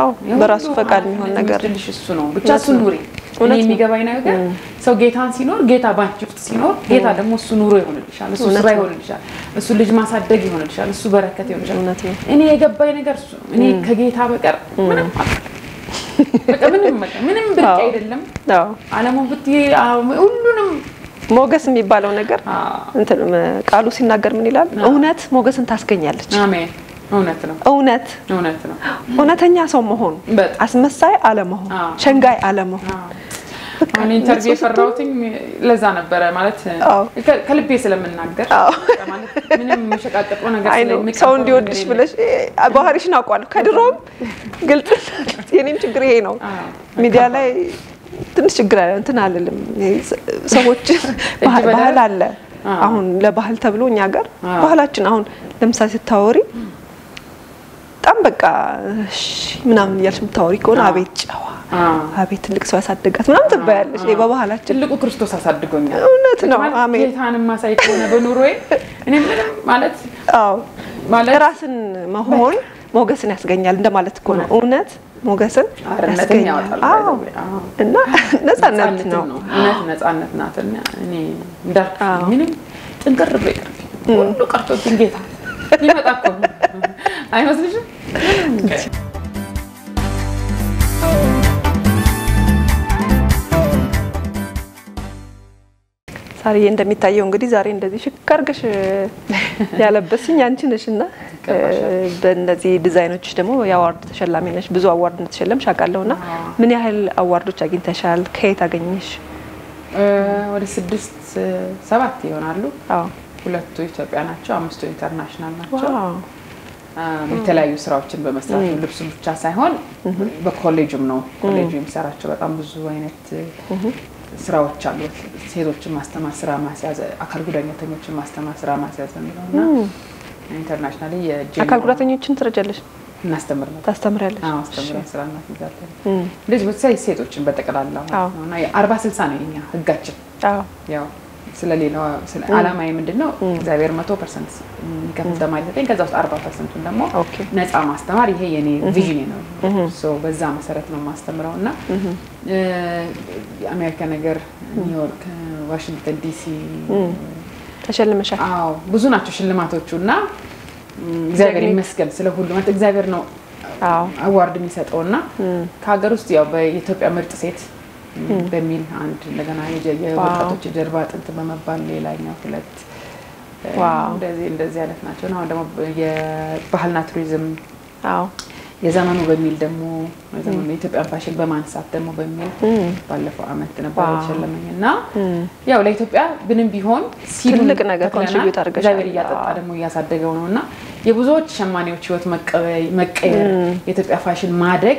አዎ በራሱ ፈቃድ የሚሆን ነገር ልጅ እሱ ነው ብቻ እሱ ኑሪ ولكن يجب ان يكون هناك اشخاص يجب ان يكون هناك اشخاص يجب ان يكون هناك اشخاص يجب ان يكون هناك اشخاص يجب ان يكون هناك اشخاص يجب ان يكون هناك اشخاص يجب ان يكون هناك اشخاص يجب ان يكون هناك اشخاص يجب ان أونت له أونت أونت له أونت هنيا سامهون أسمساي علمه شنغاي علمه يعني تربية في الروتين لازانة برا مالتها كل بيس لما نقدر من مشكلة أنا قاعد ساوند يودش بلاش أبوهرش ناقوانو كدروم قلت يعني مشكلة هنا ميديا لا تنشكرها أنت نعلم سوتش بحال على أهون لا بحال تبلو نياجر بحالاتنا أهون لمسات التوري أنا أقول لك أنا أقول لك أنا أقول لك أنا أقول لك أنا أقول لك أنا أقول ክርስቶስ أنا أقول لك أنا أقول لك أنا أقول لك أنا ማለት أنا أقول لك أنا أقول لك أنا أقول لك أنا أقول لك ሞገስን አረነተኛ አጣለ እና ነፃነት ነው እነት ነፃነት ናት እኔ እንዳልኩ ምንም ጥንቅር በቀር ሁሉ ቀርቶት እንጌታ ይመጣቆ አይመስልሽ ሳሪዬ እንደሚታየው እንግዲህ ዛሬ እንደዚህ ሽካርገሽ ያለበስኝ አንቺ ነሽና በእነዚህ ዲዛይኖች ደግሞ ያዋርድ ተሸላሚ ነሽ ብዙ አዋርድ ተሸለምሽ አቃለውና ምን ያህል አዋርዶች አግኝተሻል ከየት አገኘሽ ወደ ስድስት ሰባት ይሆናሉ አዎ ሁለቱ ኢትዮጵያ ናቸው አምስቱ ኢንተርናሽናል ናቸው የተለያዩ ስራዎችን በመስራት ልብስ ብቻ ሳይሆን በኮሌጅም ነው ኮሌጅም ሰራቸው በጣም ብዙ አይነት ስራዎች አሉ ሴቶችን ማስተማር ስራ ማስያዝ አካል ጉዳተኞችን ማስተማር ስራ ማስያዝ ነው እና ኢንተርናሽናሊ የአካል ጉዳተኞችን ትረጃለሽ እናስተምር ነው ታስተምራለሽ? አዎ አስተምራለሽ። ስራና ትዛለሽ ልጅ ወሳይ ሴቶችን በጠቅላላ አሁን አርባ ስልሳ ነው የኛ ህጋችን። አዎ ያው ስለሌላው ስለ አላማዬ ምንድነው እግዚአብሔር መቶ ፐርሰንት ከፍታ ማለት ነው። ከዛው አርባ ፐርሰንት ደግሞ ነፃ ማስተማር ይሄ የኔ ቪዥን ነው። ሶ በዛ መሰረት ነው ማስተምረውና አሜሪካ ነገር ኒውዮርክ ዋሽንግተን ዲሲ ተሸልመሻል? አዎ ብዙ ናቸው ሽልማቶቹና እግዚአብሔር ይመስገን ስለሁሉ ማለት እግዚአብሔር ነው አዋርድ የሚሰጠውና ከሀገር ውስጥ ያው በኢትዮጵያ ምርጥ ሴት በሚል አንድ እንደገና የወጣቶች ጀርባ አጥንት በመባል ሌላኛው ሁለት ዋው እንደዚህ እንደዚህ አይነት ናቸው። አሁን ደግሞ የባህልና ቱሪዝም አዎ የዘመኑ በሚል ደግሞ ዘመኑ የኢትዮጵያ ፋሽን በማንሳት ደግሞ በሚል ባለፈው አመት ነበር ተሸለመኝና ያው ለኢትዮጵያ ብንም ቢሆን ትልቅ ነገር ኮንትሪቢዩት አድርገሻል። እግዚአብሔር ያጣጣ ደግሞ ያሳደገው ነውና የብዙዎች ሸማኔዎች ህይወት መቀበል መቀየር የኢትዮጵያ ፋሽን ማደግ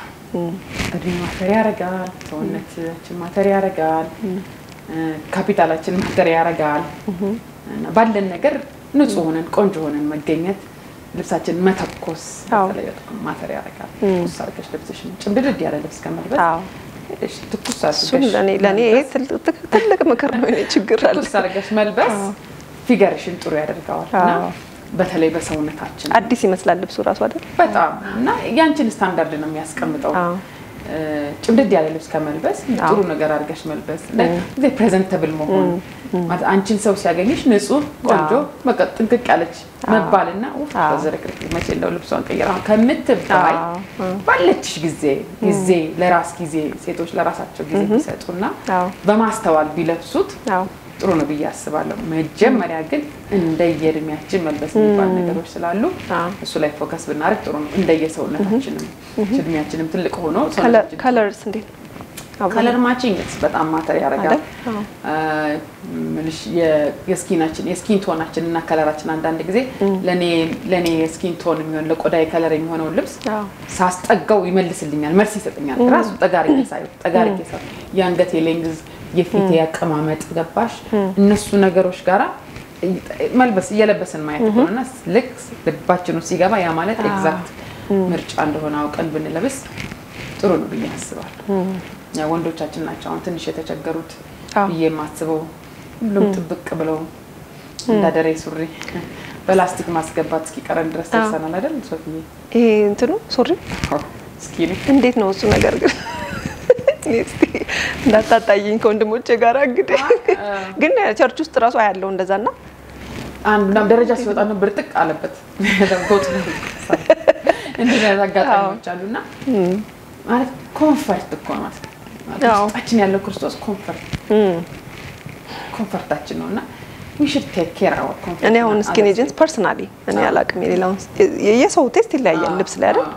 አድርገን ማተሪያል ጋር ተወነችችን ማተሪያል ጋር ካፒታላችን ማተሪያል ጋር እና ባለን ነገር ንጹህ ሆነን ቆንጆ ሆነን መገኘት ልብሳችን መተኮስ ተለያይቶ ማተሪያል ጋር ቁሳርቀሽ ልብስሽን ጭምብድድ ያለ ልብስ ከመልበስ እሺ ትኩሳስ ስለኔ ለኔ ትልቅ ምክር ነው እኔ ችግር አለ ቁሳርቀሽ መልበስ ፊገርሽን ጥሩ ያደርጋዋልና በተለይ በሰውነታችን አዲስ ይመስላል ልብሱ ራሱ አይደል በጣም እና ያንቺን ስታንዳርድ ነው የሚያስቀምጠው። ጭምድድ ያለ ልብስ ከመልበስ ጥሩ ነገር አድርገሽ መልበስ እንደ ፕሬዘንተብል መሆን ማለት አንቺን ሰው ሲያገኝሽ ንጹህ ቆንጆ በቃ ጥንቅቅ ያለች መባልና ኡፍ ተዘረክረክ መቼ እንደው ልብሷን ቀይራ ከምትባይ ባለችሽ ጊዜ ጊዜ ለራስ ጊዜ ሴቶች ለራሳቸው ጊዜ ቢሰጡና በማስተዋል ቢለብሱት ጥሩ ነው ብዬ አስባለሁ። መጀመሪያ ግን እንደየእድሜያችን መልበስ የሚባል ነገሮች ስላሉ እሱ ላይ ፎከስ ብናደርግ ጥሩ ነው። እንደየሰውነታችን እድሜያችንም ትልቅ ሆኖ ከለርስ እንዴ ከለር ማቺንግ በጣም ማተር ያደርጋል። ምንሽ የስኪናችን የስኪን ቶናችን እና ከለራችን አንዳንድ ጊዜ ለኔ ለኔ የስኪን ቶን የሚሆን ለቆዳዬ ከለር የሚሆነው ልብስ ሳስጠጋው ይመልስልኛል መልስ ይሰጠኛል ራሱ ጠጋሪኝ ሳይው ጠጋሪኝ ሳይው ያንገቴ ሌንግዝ የፊት ያቀማመጥ ገባሽ እነሱ ነገሮች ጋራ መልበስ የለበሰን ማየት ሆነና ልክስ ልባችን ውስጥ ይገባ ያ ማለት ኤግዛክት ምርጫ እንደሆነ አውቀን ብንለብስ ጥሩ ነው ብዬ አስባለሁ። ያ ወንዶቻችን ናቸው አሁን ትንሽ የተቸገሩት የማስበው ሁሉም ጥብቅ ብለው እንዳደረ ሱሪ በላስቲክ ማስገባት እስኪቀረን ድረስ ተሰናል አይደል ሶፊዬ ይሄ እንትኑ ሱሪ ስኪኒ እንዴት ነው እሱ ነገር ግን እስቲ እንዳታጣይኝ ከወንድሞቼ ጋር አግዴ ግን ቸርች ውስጥ ራሱ ያለው እንደዛና አንድ ደረጃ ሲወጣ ነው ብርጥቅ አለበት ተቆጥ እንዴ ያጋጣኞች አሉና ማለት ኮምፎርት እኮ ማለት ነው አጭን ያለው ክርስቶስ ኮምፎርት ኮምፎርታችን ነውና we should take care of our comfort እኔ አሁን ስኪኒ ጂንስ ፐርሰናሊ እኔ አላቅም የሌላውን የሰው ቴስት ይለያያል ልብስ ላይ አይደል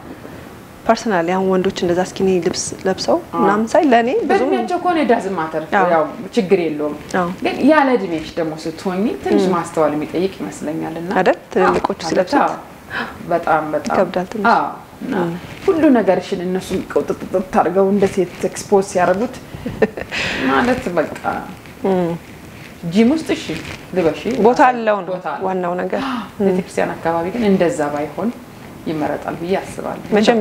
ፐርሰናሊ አሁን ወንዶች እንደዛ ስኪኒ ልብስ ለብሰው እናም ሳይ ለኔ ብዙም ያቸው ኮኔ ዳዝም ማተር ያው ችግር የለውም ግን ያለ እድሜሽ ደግሞ ስትሆኚ ትንሽ ማስተዋል የሚጠይቅ ይመስለኛልና አይደል ትልልቆቹ ስለብሰው በጣም በጣም ይከብዳል ትንሽ አዎ ሁሉ ነገርሽን እነሱ ቆጥጥጥ ታርገው እንደ ሴት ኤክስፖዝ ያረጉት ማለት በቃ ጂም ውስጥ እሺ ልበሽ ቦታ አለው ነው ዋናው ነገር ለክርስቲያን አካባቢ ግን እንደዛ ባይሆን ይመረጣል ብዬ አስባለሁ። መቼም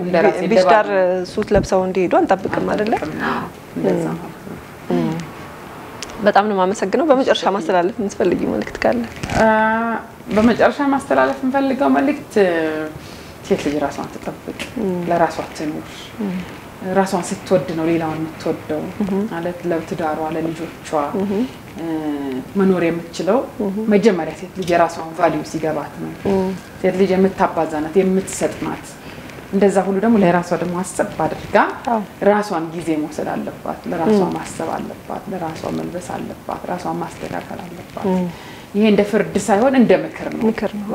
ቢስዳር ሱት ለብሰው እንዲሄዱ አንጠብቅም አይደለ እንደዛ ነው። በጣም ነው ማመሰግነው። በመጨረሻ ማስተላለፍ እንፈልገው መልእክት ካለ በመጨረሻ ማስተላለፍ እንፈልገው መልእክት ሴት ልጅ ራሷን ተጠብቅ ለራሷ ትኑር ራሷን ስትወድ ነው ሌላውን የምትወደው ማለት ለትዳሯ ለልጆቿ መኖር የምትችለው መጀመሪያ ሴት ልጅ ራሷን ቫልዩ ሲገባት ነው። ሴት ልጅ የምታባዛናት የምትሰጥናት እንደዛሁሉ ደግሞ ለራሷ ደግሞ አሰብ አድርጋ ራሷን ጊዜ መውሰድ አለባት ለራሷ ማሰብ አለባት ለራሷ መልበስ አለባት ራሷ ማስተካከል አለባት ይሄ እንደ ፍርድ ሳይሆን እንደ ምክር ነው ምክር ነው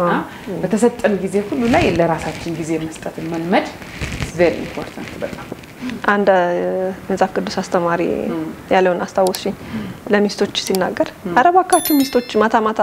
በተሰጠን ጊዜ ሁሉ ላይ ለራሳችን ጊዜ መስጠት መልመድ very important በጣም አንድ መጽሐፍ ቅዱስ አስተማሪ ያለውን አስተዋውሽኝ ለሚስቶች ሲናገር አረባካችሁ ሚስቶች ማታ ማታ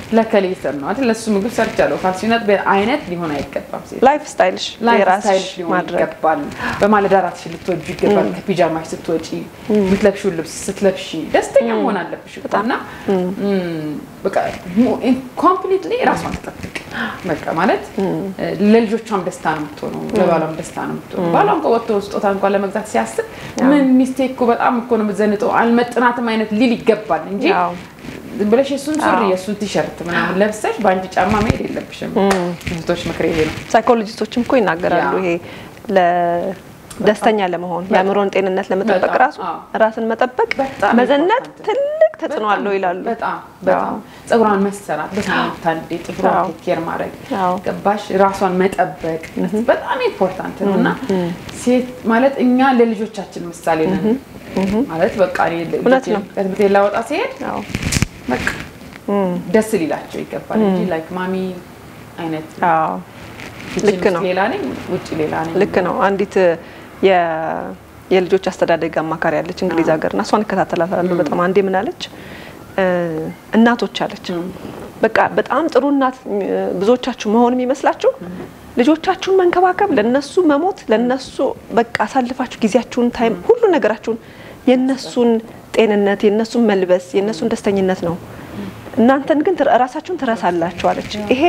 ለከለይሰር ነው አይደል ለሱ ምግብ ሰርቻለሁ ፋሲናት በአይነት ሊሆን አይቀጣም ሲል ላይፍ ስታይልሽ ለራስሽ ማድረግ ይገባል በማለዳራትሽ ልትወጪ ይገባል ከፒጃማሽ ስትወጪ ምትለብሽው ልብስ ስትለብሺ ደስተኛ መሆን አለብሽ እና በቃ ኮምፕሊትሊ ራስዋን ተጠብቂ በቃ ማለት ለልጆቿም ደስታ ነው የምትሆነው ለባሏም ደስታ ነው የምትሆነው ባሏን ቆጥቶ ስጦታ እንኳን ለመግዛት ሲያስብ ምን ሚስቴክ እኮ በጣም እኮ ነው የምትዘንጠው አልመጥናትም አይነት ሊል ይገባል እንጂ ብለሽ እሱን ሱሪ እሱን ቲሸርት ምናምን ለብሰሽ ባንጂ ጫማ ማይል የለብሽም ብዙቶች ምክሬ ይሄ ነው ሳይኮሎጂስቶችም እኮ ይናገራሉ ይሄ ለደስተኛ ለመሆን ያምሮን ጤንነት ለመጠበቅ ራሱ ራስን መጠበቅ መዘነት ትልቅ ተጽዕኖ አለው ይላሉ በጣም በጣም ጸጉራን መሰራት በሳምንት አንዴ ጥፍሯን ኬር ማድረግ ገባሽ ራስዋን መጠበቅ በጣም ኢምፖርታንት ነውና ሴት ማለት እኛ ለልጆቻችን ምሳሌ ነን ማለት በቃ ለልጆቼ ለወጣ ሴት ማክ ደስ ሊላቸው ይገባል እንጂ ላይክ ማሚ አይነት አዎ ልክ ነው ሌላ ነኝ ውጪ ሌላ ነኝ ልክ ነው አንዲት የ የልጆች አስተዳደግ አማካሪ ያለች እንግሊዝ ሀገርና እሷን ከተታተላታለሁ በጣም አንዴ ምን አለች እናቶች አለች በቃ በጣም ጥሩ እናት ብዙዎቻችሁ መሆን የሚመስላችሁ ልጆቻችሁን መንከባከብ ለነሱ መሞት ለነሱ በቃ አሳልፋችሁ ጊዜያችሁን ታይም ሁሉ ነገራችሁን የነሱን ጤንነት የነሱን መልበስ የነሱን ደስተኛነት ነው እናንተን ግን ራሳችሁን ትራሳላችሁ አለች ይሄ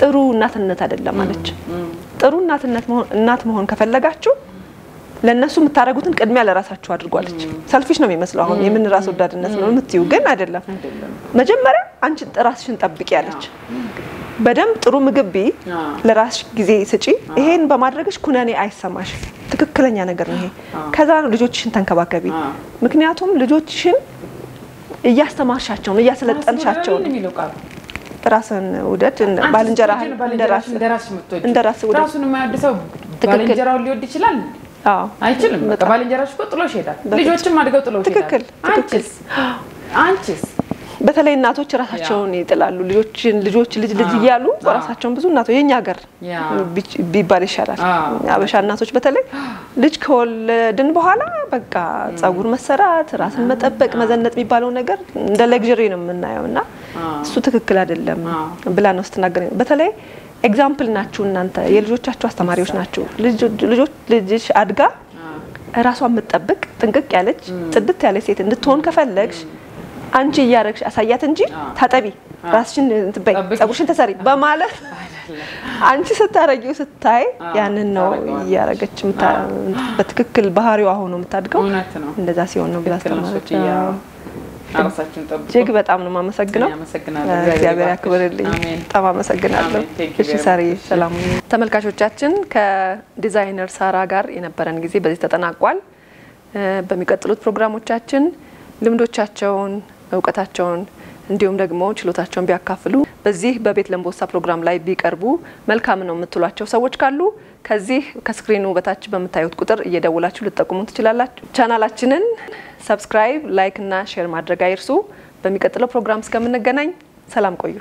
ጥሩ እናትነት አይደለም አለች ጥሩ እናትነት እናት መሆን ከፈለጋችሁ ለነሱ ምታረጉትን ቅድሚያ ለራሳችሁ አድርጉ አለች ሰልፊሽ ነው የሚመስለው አሁን የምን ራስ ወዳድነት ነው የምትዩ ግን አይደለም መጀመሪያ አንቺ ራስሽን ጠብቂ አለች በደም ጥሩ ምግብ ለራስሽ ጊዜ ስጪ ይሄን በማድረግሽ ኩነኔ አይሰማሽ ትክክለኛ ነገር ነው ይሄ ከዛ ልጆችሽን ተንከባከቢ ምክንያቱም ልጆችሽን እያስተማርሻቸው እያሰለጠንሻቸው ራስን ውደድ ባልንጀራህን እንደራስ እንደራስ ምትወድ እንደራስ ውደድ ራስን ማያድሰው ባልንጀራው ሊወድ ይችላል አዎ አይችልም ባልንጀራሽ እኮ ጥሎሽ ሄዳል ልጆችም አድገው ጥሎሽ ሄዳል ትክክል አንቺስ አንቺስ በተለይ እናቶች ራሳቸውን ይጥላሉ ልጆችን ልጆች ልጅ ልጅ ይያሉ ራሳቸውን ብዙ እናቶች የኛ ሀገር ቢባል ይሻላል አበሻ እናቶች በተለይ ልጅ ከወለድን በኋላ በቃ ጸጉር መሰራት ራስን መጠበቅ መዘነት የሚባለው ነገር እንደ ለግዠሪ ነው የምናየውና እሱ ትክክል አይደለም ብላን ነው ስትናገር በተለይ ኤግዛምፕል ናችሁ እናንተ የልጆቻችሁ አስተማሪዎች ናችሁ ልጆች ልጅሽ አድጋ ራስዋን መጠበቅ ጥንቅቅ ያለች ጽድት ያለች ሴት እንድትሆን ከፈለግሽ አንቺ ያረክሽ አሳያት እንጂ ታጠቢ ራስሽን እንትበይ ጸጉርሽን ተሰሪ በማለት አንቺ ስታረጊው ስታይ ያንን ነው ያረጋች በትክክል ባህሪው አሁን ምታድገው እንደዛ ሲሆን ነው ብላስተማረች አራሳችን ተብቁ ጀግ በጣም ነው ማመሰግነው አመሰግናለሁ እግዚአብሔር ያክብርልኝ በጣም አመሰግናለሁ እሺ ሳሪ ሰላም ተመልካቾቻችን ከዲዛይነር ሳራ ጋር የነበረን ጊዜ በዚህ ተጠናቋል በሚቀጥሉት ፕሮግራሞቻችን ልምዶቻቸውን ዕውቀታቸውን እንዲሁም ደግሞ ችሎታቸውን ቢያካፍሉ በዚህ በቤት ለምቦሳ ፕሮግራም ላይ ቢቀርቡ መልካም ነው የምትሏቸው ሰዎች ካሉ ከዚህ ከስክሪኑ በታች በመታየት ቁጥር እየደወላችሁ ልትጠቁሙን ትችላላችሁ ቻናላችንን ሰብስክራይብ ላይክ እና ሼር ማድረግ አይርሱ በሚቀጥለው ፕሮግራም እስከምንገናኝ ሰላም ቆዩ